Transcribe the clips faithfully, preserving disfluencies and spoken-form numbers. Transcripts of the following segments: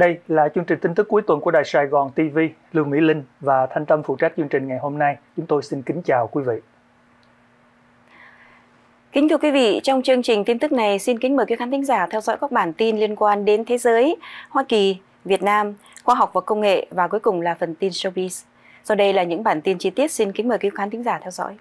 Đây là chương trình tin tức cuối tuần của Đài Sài Gòn ti vi, Lương Mỹ Linh và Thanh Tâm phụ trách chương trình ngày hôm nay. Chúng tôi xin kính chào quý vị. Kính thưa quý vị, trong chương trình tin tức này xin kính mời quý khán thính giả theo dõi các bản tin liên quan đến thế giới, Hoa Kỳ, Việt Nam, khoa học và công nghệ và cuối cùng là phần tin showbiz. Sau đây là những bản tin chi tiết, xin kính mời quý khán thính giả theo dõi.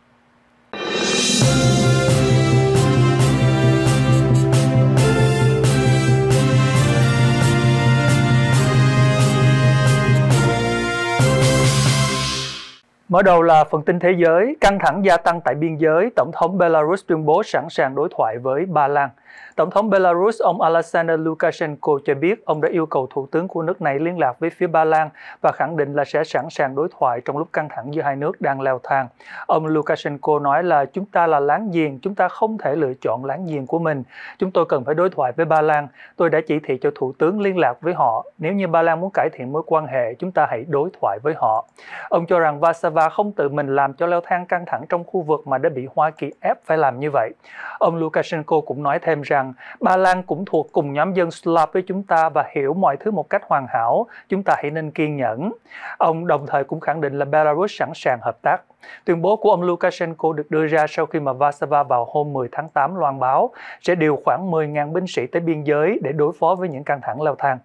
Mở đầu là phần tin thế giới, căng thẳng gia tăng tại biên giới, Tổng thống Belarus tuyên bố sẵn sàng đối thoại với Ba Lan. Tổng thống Belarus ông Alexander Lukashenko cho biết ông đã yêu cầu thủ tướng của nước này liên lạc với phía Ba Lan và khẳng định là sẽ sẵn sàng đối thoại trong lúc căng thẳng giữa hai nước đang leo thang. Ông Lukashenko nói là chúng ta là láng giềng, chúng ta không thể lựa chọn láng giềng của mình. Chúng tôi cần phải đối thoại với Ba Lan. Tôi đã chỉ thị cho thủ tướng liên lạc với họ. Nếu như Ba Lan muốn cải thiện mối quan hệ, chúng ta hãy đối thoại với họ. Ông cho rằng Warsaw không tự mình làm cho leo thang căng thẳng trong khu vực mà đã bị Hoa Kỳ ép phải làm như vậy. Ông Lukashenko cũng nói thêm rằng Ba Lan cũng thuộc cùng nhóm dân Scalp với chúng ta và hiểu mọi thứ một cách hoàn hảo, chúng ta hãy nên kiên nhẫn. Ông đồng thời cũng khẳng định là Belarus sẵn sàng hợp tác. Tuyên bố của ông Lukashenko được đưa ra sau khi mà Warsaw vào hôm mười tháng tám loan báo sẽ điều khoảng mười nghìn binh sĩ tới biên giới để đối phó với những căng thẳng leo thang.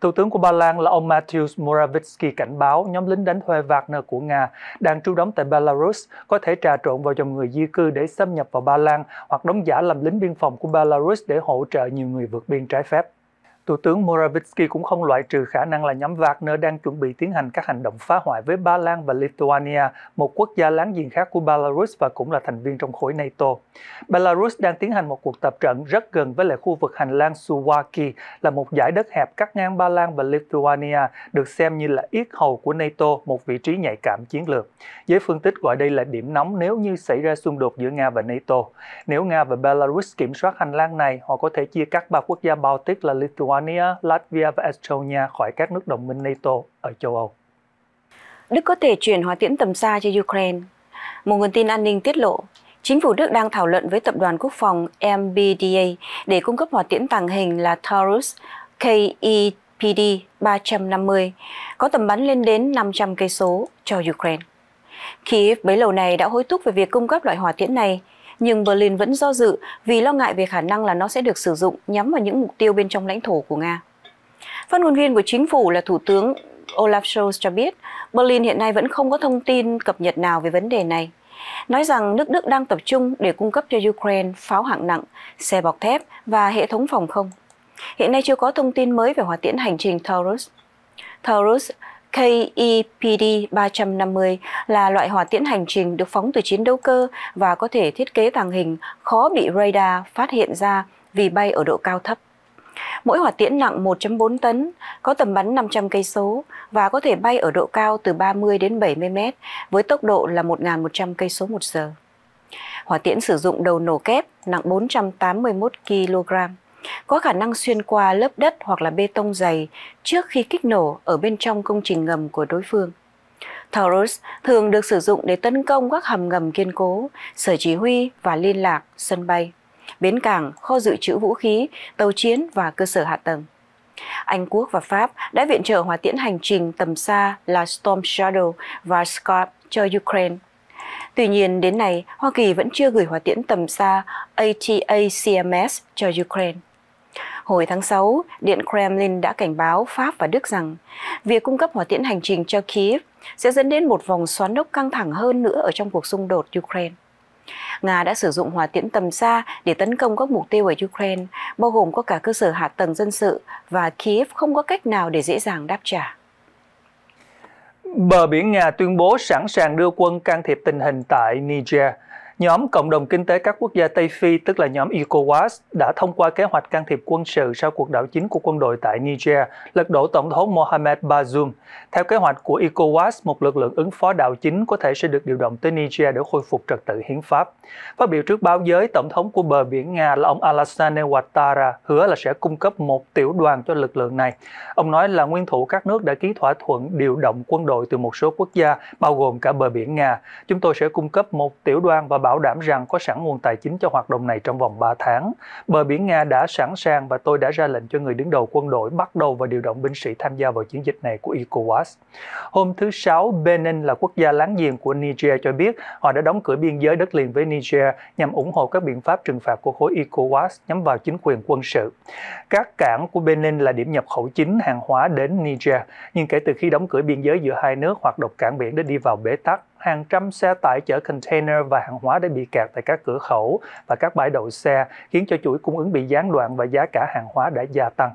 Thủ tướng của Ba Lan là ông Mateusz Morawiecki cảnh báo nhóm lính đánh thuê Wagner của Nga đang trú đóng tại Belarus có thể trà trộn vào dòng người di cư để xâm nhập vào Ba Lan hoặc đóng giả làm lính biên phòng của Belarus để hỗ trợ nhiều người vượt biên trái phép. Thủ tướng Morawiecki cũng không loại trừ khả năng là nhóm Wagner đang chuẩn bị tiến hành các hành động phá hoại với Ba Lan và Lithuania, một quốc gia láng giềng khác của Belarus và cũng là thành viên trong khối NATO. Belarus đang tiến hành một cuộc tập trận rất gần với lại khu vực hành lang Suwałki, là một dải đất hẹp cắt ngang Ba Lan và Lithuania, được xem như là yết hầu của NATO, một vị trí nhạy cảm chiến lược. Giới phân tích gọi đây là điểm nóng nếu như xảy ra xung đột giữa Nga và NATO. Nếu Nga và Belarus kiểm soát hành lang này, họ có thể chia cắt ba quốc gia Baltic là Lithuania, Latvia và Estonia khỏi các nước đồng minh NATO ở châu Âu. Đức có thể chuyển hỏa tiễn tầm xa cho Ukraine. Một nguồn tin an ninh tiết lộ, chính phủ Đức đang thảo luận với tập đoàn quốc phòng M B D A để cung cấp hỏa tiễn tàng hình là Taurus K E P D ba trăm năm mươi, có tầm bắn lên đến năm trăm cây số cho Ukraine. Kiev bấy lâu này đã hối thúc về việc cung cấp loại hỏa tiễn này, nhưng Berlin vẫn do dự vì lo ngại về khả năng là nó sẽ được sử dụng nhắm vào những mục tiêu bên trong lãnh thổ của Nga. Phát ngôn viên của chính phủ là Thủ tướng Olaf Scholz cho biết, Berlin hiện nay vẫn không có thông tin cập nhật nào về vấn đề này, nói rằng nước Đức đang tập trung để cung cấp cho Ukraine pháo hạng nặng, xe bọc thép và hệ thống phòng không. Hiện nay chưa có thông tin mới về hỏa tiễn hành trình Taurus. Taurus K E P D ba trăm năm mươi là loại hỏa tiễn hành trình được phóng từ chiến đấu cơ và có thể thiết kế tàng hình khó bị radar phát hiện ra vì bay ở độ cao thấp. Mỗi hỏa tiễn nặng một phẩy bốn tấn, có tầm bắn năm trăm cây số và có thể bay ở độ cao từ ba mươi đến bảy mươi mét với tốc độ là một nghìn một trăm cây số một giờ. Hỏa tiễn sử dụng đầu nổ kép nặng bốn trăm tám mươi mốt ki lô gam. Có khả năng xuyên qua lớp đất hoặc là bê tông dày trước khi kích nổ ở bên trong công trình ngầm của đối phương. Taurus thường được sử dụng để tấn công các hầm ngầm kiên cố, sở chỉ huy và liên lạc, sân bay, bến cảng, kho dự trữ vũ khí, tàu chiến và cơ sở hạ tầng. Anh Quốc và Pháp đã viện trợ hỏa tiễn hành trình tầm xa là Storm Shadow và Scalp cho Ukraine. Tuy nhiên, đến nay, Hoa Kỳ vẫn chưa gửi hỏa tiễn tầm xa A T A C M S cho Ukraine. Hồi tháng sáu, Điện Kremlin đã cảnh báo Pháp và Đức rằng việc cung cấp hỏa tiễn hành trình cho Kiev sẽ dẫn đến một vòng xoắn ốc căng thẳng hơn nữa ở trong cuộc xung đột Ukraine. Nga đã sử dụng hỏa tiễn tầm xa để tấn công các mục tiêu ở Ukraine, bao gồm có cả cơ sở hạ tầng dân sự và Kiev không có cách nào để dễ dàng đáp trả. Bờ biển Nga tuyên bố sẵn sàng đưa quân can thiệp tình hình tại Niger. Nhóm Cộng đồng Kinh tế các quốc gia Tây Phi, tức là nhóm ECOWAS, đã thông qua kế hoạch can thiệp quân sự sau cuộc đảo chính của quân đội tại Niger, lật đổ Tổng thống Mohamed Bazoum. Theo kế hoạch của ECOWAS, một lực lượng ứng phó đảo chính có thể sẽ được điều động tới Niger để khôi phục trật tự hiến pháp. Phát biểu trước báo giới, Tổng thống của bờ biển Nga là ông Alassane Ouattara hứa là sẽ cung cấp một tiểu đoàn cho lực lượng này. Ông nói là nguyên thủ các nước đã ký thỏa thuận điều động quân đội từ một số quốc gia, bao gồm cả bờ biển Nga. Chúng tôi sẽ cung cấp một tiểu đoàn và bảo bảo đảm rằng có sẵn nguồn tài chính cho hoạt động này trong vòng ba tháng. Bờ biển Nga đã sẵn sàng và tôi đã ra lệnh cho người đứng đầu quân đội bắt đầu và điều động binh sĩ tham gia vào chiến dịch này của ECOWAS. Hôm thứ Sáu, Benin là quốc gia láng giềng của Niger cho biết họ đã đóng cửa biên giới đất liền với Niger nhằm ủng hộ các biện pháp trừng phạt của khối ECOWAS nhắm vào chính quyền quân sự. Các cảng của Benin là điểm nhập khẩu chính hàng hóa đến Niger, nhưng kể từ khi đóng cửa biên giới giữa hai nước, hoạt động cảng biển đã đi vào bế tắc. Hàng trăm xe tải chở container và hàng hóa đã bị kẹt tại các cửa khẩu và các bãi đậu xe, khiến cho chuỗi cung ứng bị gián đoạn và giá cả hàng hóa đã gia tăng.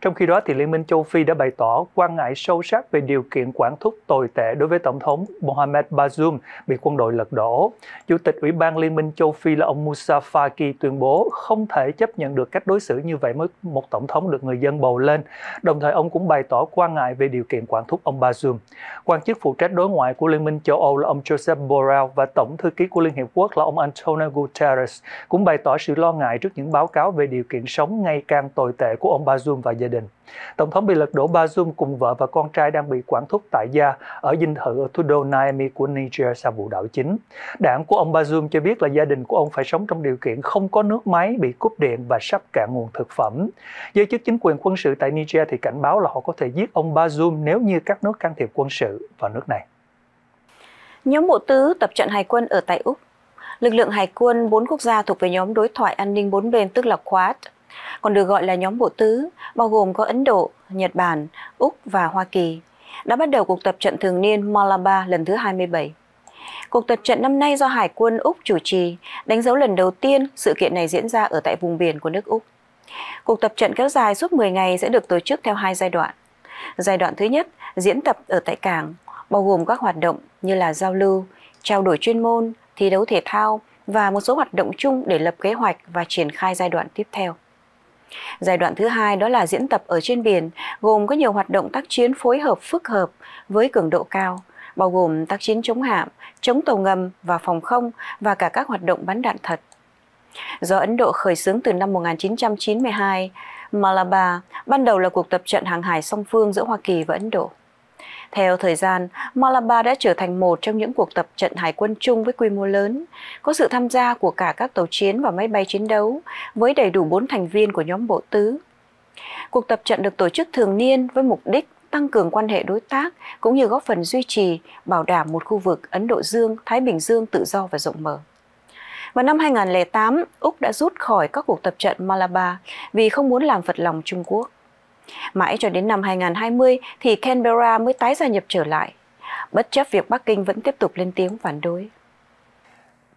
Trong khi đó, thì Liên minh châu Phi đã bày tỏ quan ngại sâu sắc về điều kiện quản thúc tồi tệ đối với Tổng thống Mohamed Bazoum bị quân đội lật đổ. Chủ tịch Ủy ban Liên minh châu Phi là ông Moussa Faki tuyên bố không thể chấp nhận được cách đối xử như vậy với một tổng thống được người dân bầu lên. Đồng thời, ông cũng bày tỏ quan ngại về điều kiện quản thúc ông Bazoum. Quan chức phụ trách đối ngoại của Liên minh châu Âu là ông Joseph Borrell và Tổng thư ký của Liên Hiệp Quốc là ông Antonio Guterres cũng bày tỏ sự lo ngại trước những báo cáo về điều kiện sống ngày càng tồi tệ của ông Bazoum và gia đình. Tổng thống bị lật đổ Bazoum cùng vợ và con trai đang bị quản thúc tại gia ở dinh thự ở thủ đô Niamey của Niger sau vụ đảo chính. Đảng của ông Bazoum cho biết là gia đình của ông phải sống trong điều kiện không có nước máy, bị cúp điện và sắp cạn nguồn thực phẩm. Giới chức chính quyền quân sự tại Niger thì cảnh báo là họ có thể giết ông Bazoum nếu như các nước can thiệp quân sự vào nước này. Nhóm Bộ Tứ tập trận hải quân ở tại Úc. Lực lượng hải quân bốn quốc gia thuộc về nhóm đối thoại an ninh bốn bên tức là QUAD, còn được gọi là nhóm Bộ Tứ, bao gồm có Ấn Độ, Nhật Bản, Úc và Hoa Kỳ, đã bắt đầu cuộc tập trận thường niên Malabar lần thứ hai mươi bảy. Cuộc tập trận năm nay do Hải quân Úc chủ trì, đánh dấu lần đầu tiên sự kiện này diễn ra ở tại vùng biển của nước Úc. Cuộc tập trận kéo dài suốt mười ngày sẽ được tổ chức theo hai giai đoạn. Giai đoạn thứ nhất, diễn tập ở tại cảng, bao gồm các hoạt động như là giao lưu, trao đổi chuyên môn, thi đấu thể thao và một số hoạt động chung để lập kế hoạch và triển khai giai đoạn tiếp theo. Giai đoạn thứ hai đó là diễn tập ở trên biển, gồm có nhiều hoạt động tác chiến phối hợp phức hợp với cường độ cao, bao gồm tác chiến chống hạm, chống tàu ngầm và phòng không và cả các hoạt động bắn đạn thật. Do Ấn Độ khởi xướng từ năm một nghìn chín trăm chín mươi hai, Malabar ban đầu là cuộc tập trận hàng hải song phương giữa Hoa Kỳ và Ấn Độ. Theo thời gian, Malabar đã trở thành một trong những cuộc tập trận hải quân chung với quy mô lớn, có sự tham gia của cả các tàu chiến và máy bay chiến đấu, với đầy đủ bốn thành viên của nhóm Bộ Tứ. Cuộc tập trận được tổ chức thường niên với mục đích tăng cường quan hệ đối tác, cũng như góp phần duy trì, bảo đảm một khu vực Ấn Độ Dương, Thái Bình Dương tự do và rộng mở. Vào năm hai nghìn không trăm lẻ tám, Úc đã rút khỏi các cuộc tập trận Malabar vì không muốn làm phật lòng Trung Quốc. Mãi cho đến năm hai nghìn không trăm hai mươi thì Canberra mới tái gia nhập trở lại, bất chấp việc Bắc Kinh vẫn tiếp tục lên tiếng phản đối.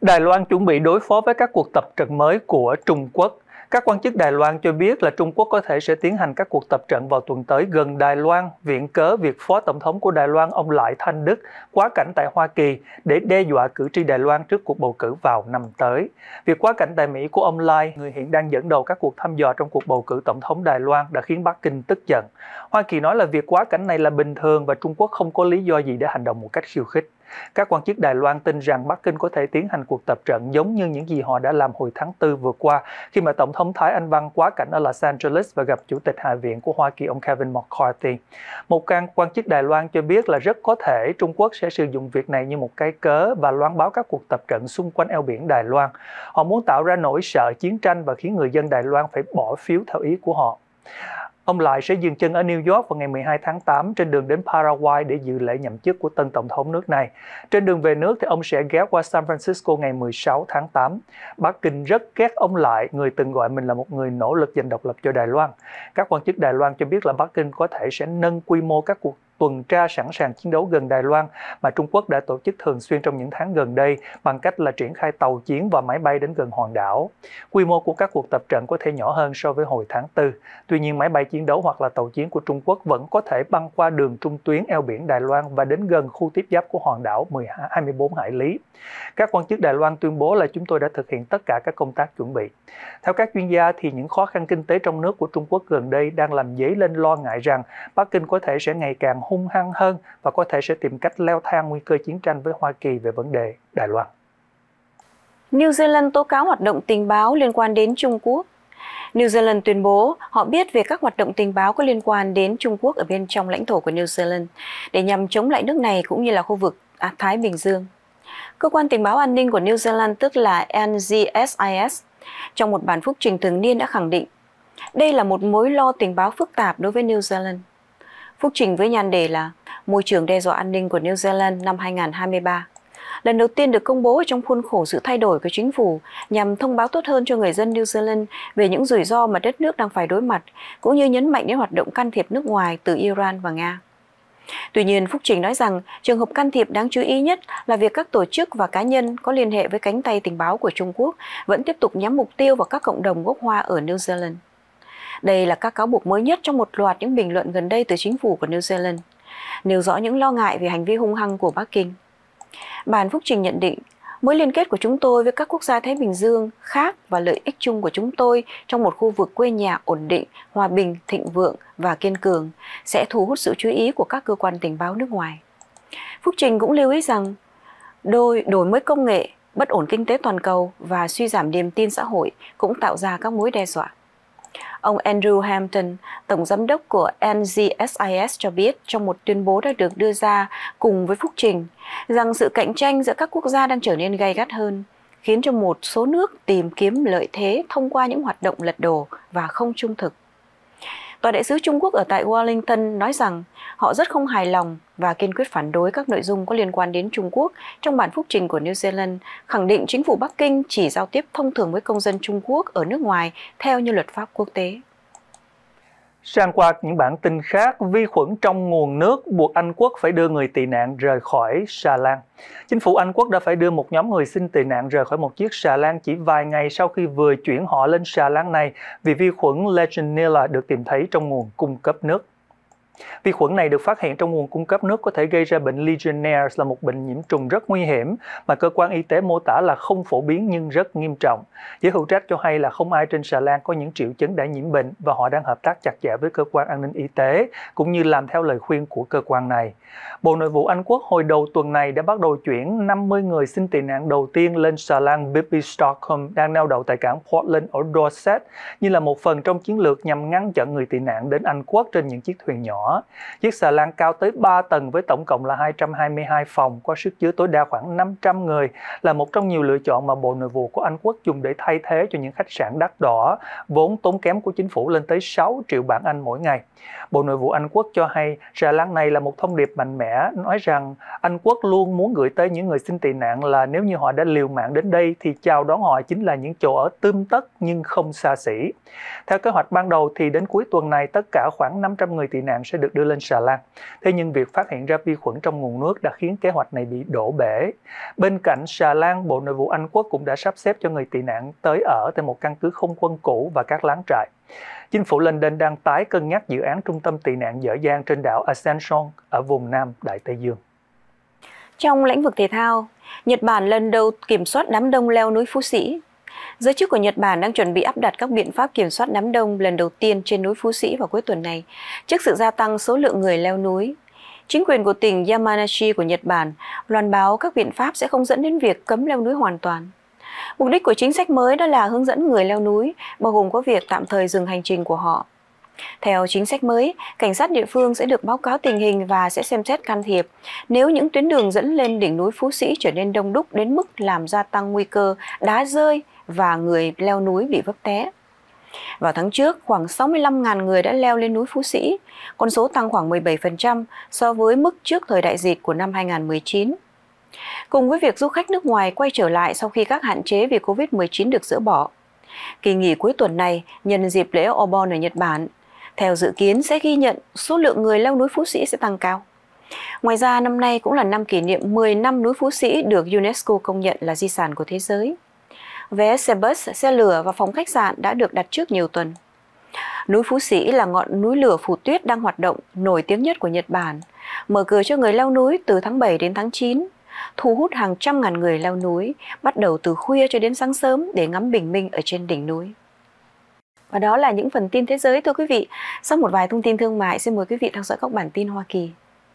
Đài Loan chuẩn bị đối phó với các cuộc tập trận mới của Trung Quốc. Các quan chức Đài Loan cho biết là Trung Quốc có thể sẽ tiến hành các cuộc tập trận vào tuần tới gần Đài Loan, viện cớ việc Phó Tổng thống của Đài Loan ông Lại Thanh Đức quá cảnh tại Hoa Kỳ để đe dọa cử tri Đài Loan trước cuộc bầu cử vào năm tới. Việc quá cảnh tại Mỹ của ông Lai, người hiện đang dẫn đầu các cuộc thăm dò trong cuộc bầu cử Tổng thống Đài Loan, đã khiến Bắc Kinh tức giận. Hoa Kỳ nói là việc quá cảnh này là bình thường và Trung Quốc không có lý do gì để hành động một cách khiêu khích. Các quan chức Đài Loan tin rằng Bắc Kinh có thể tiến hành cuộc tập trận giống như những gì họ đã làm hồi tháng tư vừa qua, khi mà Tổng thống Thái Anh Văn quá cảnh ở Los Angeles và gặp Chủ tịch Hạ viện của Hoa Kỳ ông Kevin McCarthy. Một quan chức Đài Loan cho biết là rất có thể Trung Quốc sẽ sử dụng việc này như một cái cớ và loan báo các cuộc tập trận xung quanh eo biển Đài Loan. Họ muốn tạo ra nỗi sợ chiến tranh và khiến người dân Đài Loan phải bỏ phiếu theo ý của họ. Ông Lại sẽ dừng chân ở New York vào ngày mười hai tháng tám trên đường đến Paraguay để dự lễ nhậm chức của tân Tổng thống nước này. Trên đường về nước thì ông sẽ ghé qua San Francisco ngày mười sáu tháng tám. Bắc Kinh rất ghét ông Lại, người từng gọi mình là một người nỗ lực giành độc lập cho Đài Loan. Các quan chức Đài Loan cho biết là Bắc Kinh có thể sẽ nâng quy mô các cuộc tuần tra sẵn sàng chiến đấu gần Đài Loan mà Trung Quốc đã tổ chức thường xuyên trong những tháng gần đây bằng cách là triển khai tàu chiến và máy bay đến gần hòn đảo. Quy mô của các cuộc tập trận có thể nhỏ hơn so với hồi tháng tư. Tuy nhiên, máy bay chiến đấu hoặc là tàu chiến của Trung Quốc vẫn có thể băng qua đường trung tuyến eo biển Đài Loan và đến gần khu tiếp giáp của hòn đảo hai mươi bốn hải lý. Các quan chức Đài Loan tuyên bố là chúng tôi đã thực hiện tất cả các công tác chuẩn bị. Theo các chuyên gia thì những khó khăn kinh tế trong nước của Trung Quốc gần đây đang làm dấy lên lo ngại rằng Bắc Kinh có thể sẽ ngày càng hung hăng hơn và có thể sẽ tìm cách leo thang nguy cơ chiến tranh với Hoa Kỳ về vấn đề Đài Loan. New Zealand tố cáo hoạt động tình báo liên quan đến Trung Quốc. New Zealand tuyên bố họ biết về các hoạt động tình báo có liên quan đến Trung Quốc ở bên trong lãnh thổ của New Zealand để nhằm chống lại nước này cũng như là khu vực Thái Bình Dương. Cơ quan tình báo an ninh của New Zealand tức là N Z S I S trong một bản phúc trình thường niên đã khẳng định đây là một mối lo tình báo phức tạp đối với New Zealand. Phúc trình với nhan đề là Môi trường đe dọa an ninh của New Zealand năm hai nghìn không trăm hai mươi ba, lần đầu tiên được công bố trong khuôn khổ sự thay đổi của chính phủ nhằm thông báo tốt hơn cho người dân New Zealand về những rủi ro mà đất nước đang phải đối mặt, cũng như nhấn mạnh đến hoạt động can thiệp nước ngoài từ Iran và Nga. Tuy nhiên, phúc trình nói rằng trường hợp can thiệp đáng chú ý nhất là việc các tổ chức và cá nhân có liên hệ với cánh tay tình báo của Trung Quốc vẫn tiếp tục nhắm mục tiêu vào các cộng đồng gốc Hoa ở New Zealand. Đây là các cáo buộc mới nhất trong một loạt những bình luận gần đây từ chính phủ của New Zealand, nêu rõ những lo ngại về hành vi hung hăng của Bắc Kinh. Bản phúc trình nhận định, mối liên kết của chúng tôi với các quốc gia Thái Bình Dương khác và lợi ích chung của chúng tôi trong một khu vực quê nhà ổn định, hòa bình, thịnh vượng và kiên cường sẽ thu hút sự chú ý của các cơ quan tình báo nước ngoài. Phúc trình cũng lưu ý rằng, đôi đổi mới công nghệ, bất ổn kinh tế toàn cầu và suy giảm niềm tin xã hội cũng tạo ra các mối đe dọa. Ông Andrew Hampton, tổng giám đốc của N Z S I S cho biết trong một tuyên bố đã được đưa ra cùng với phúc trình rằng sự cạnh tranh giữa các quốc gia đang trở nên gay gắt hơn, khiến cho một số nước tìm kiếm lợi thế thông qua những hoạt động lật đổ và không trung thực. Tòa đại sứ Trung Quốc ở tại Wellington nói rằng họ rất không hài lòng và kiên quyết phản đối các nội dung có liên quan đến Trung Quốc trong bản phúc trình của New Zealand, khẳng định chính phủ Bắc Kinh chỉ giao tiếp thông thường với công dân Trung Quốc ở nước ngoài theo như luật pháp quốc tế. Sang qua những bản tin khác, vi khuẩn trong nguồn nước buộc Anh Quốc phải đưa người tị nạn rời khỏi xà lan. Chính phủ Anh Quốc đã phải đưa một nhóm người xin tị nạn rời khỏi một chiếc xà lan chỉ vài ngày sau khi vừa chuyển họ lên xà lan này vì vi khuẩn Legionnaires được tìm thấy trong nguồn cung cấp nước. Vi khuẩn này được phát hiện trong nguồn cung cấp nước có thể gây ra bệnh Legionnaires, là một bệnh nhiễm trùng rất nguy hiểm mà cơ quan y tế mô tả là không phổ biến nhưng rất nghiêm trọng. Giới hữu trách cho hay là không ai trên xà lan có những triệu chứng đã nhiễm bệnh và họ đang hợp tác chặt chẽ với cơ quan an ninh y tế cũng như làm theo lời khuyên của cơ quan này. Bộ Nội vụ Anh Quốc hồi đầu tuần này đã bắt đầu chuyển năm mươi người xin tị nạn đầu tiên lên xà lan bê bê Stockholm đang neo đậu tại cảng Portland ở Dorset như là một phần trong chiến lược nhằm ngăn chặn người tị nạn đến Anh Quốc trên những chiếc thuyền nhỏ. Chiếc xà lan cao tới ba tầng với tổng cộng là hai trăm hai mươi hai phòng, có sức chứa tối đa khoảng năm trăm người, là một trong nhiều lựa chọn mà Bộ Nội vụ của Anh Quốc dùng để thay thế cho những khách sạn đắt đỏ, vốn tốn kém của chính phủ lên tới sáu triệu bảng Anh mỗi ngày. Bộ Nội vụ Anh Quốc cho hay xà lan này là một thông điệp mạnh mẽ, nói rằng Anh Quốc luôn muốn gửi tới những người xin tị nạn là nếu như họ đã liều mạng đến đây thì chào đón họ chính là những chỗ ở tươm tất nhưng không xa xỉ. Theo kế hoạch ban đầu thì đến cuối tuần này tất cả khoảng năm trăm người tị nạn sẽ sẽ được đưa lên xà lan. Thế nhưng việc phát hiện ra vi khuẩn trong nguồn nước đã khiến kế hoạch này bị đổ bể. Bên cạnh xà lan, Bộ Nội vụ Anh Quốc cũng đã sắp xếp cho người tị nạn tới ở tại một căn cứ không quân cũ và các lán trại. Chính phủ London đang tái cân nhắc dự án trung tâm tị nạn dở dang trên đảo Ascension ở vùng Nam Đại Tây Dương. Trong lĩnh vực thể thao, Nhật Bản lần đầu kiểm soát đám đông leo núi Phú Sĩ. Giới chức của Nhật Bản đang chuẩn bị áp đặt các biện pháp kiểm soát đám đông lần đầu tiên trên núi Phú Sĩ vào cuối tuần này, trước sự gia tăng số lượng người leo núi. Chính quyền của tỉnh Yamanashi của Nhật Bản loan báo các biện pháp sẽ không dẫn đến việc cấm leo núi hoàn toàn. Mục đích của chính sách mới đó là hướng dẫn người leo núi, bao gồm có việc tạm thời dừng hành trình của họ. Theo chính sách mới, cảnh sát địa phương sẽ được báo cáo tình hình và sẽ xem xét can thiệp nếu những tuyến đường dẫn lên đỉnh núi Phú Sĩ trở nên đông đúc đến mức làm gia tăng nguy cơ đá rơi và người leo núi bị vấp té. Vào tháng trước, khoảng sáu mươi lăm nghìn người đã leo lên núi Phú Sĩ, con số tăng khoảng mười bảy phần trăm so với mức trước thời đại dịch của năm hai nghìn không trăm mười chín. Cùng với việc du khách nước ngoài quay trở lại sau khi các hạn chế vì Covid mười chín được dỡ bỏ, kỳ nghỉ cuối tuần này nhân dịp lễ Obon ở Nhật Bản, theo dự kiến sẽ ghi nhận số lượng người leo núi Phú Sĩ sẽ tăng cao. Ngoài ra, năm nay cũng là năm kỷ niệm mười năm núi Phú Sĩ được UNESCO công nhận là di sản của thế giới. Vé xe bus, xe lửa và phòng khách sạn đã được đặt trước nhiều tuần. Núi Phú Sĩ là ngọn núi lửa phủ tuyết đang hoạt động nổi tiếng nhất của Nhật Bản, mở cửa cho người leo núi từ tháng bảy đến tháng chín, thu hút hàng trăm ngàn người leo núi, bắt đầu từ khuya cho đến sáng sớm để ngắm bình minh ở trên đỉnh núi. Và đó là những phần tin thế giới, thưa quý vị. Sau một vài thông tin thương mại, xin mời quý vị theo dõi các bản tin Hoa Kỳ.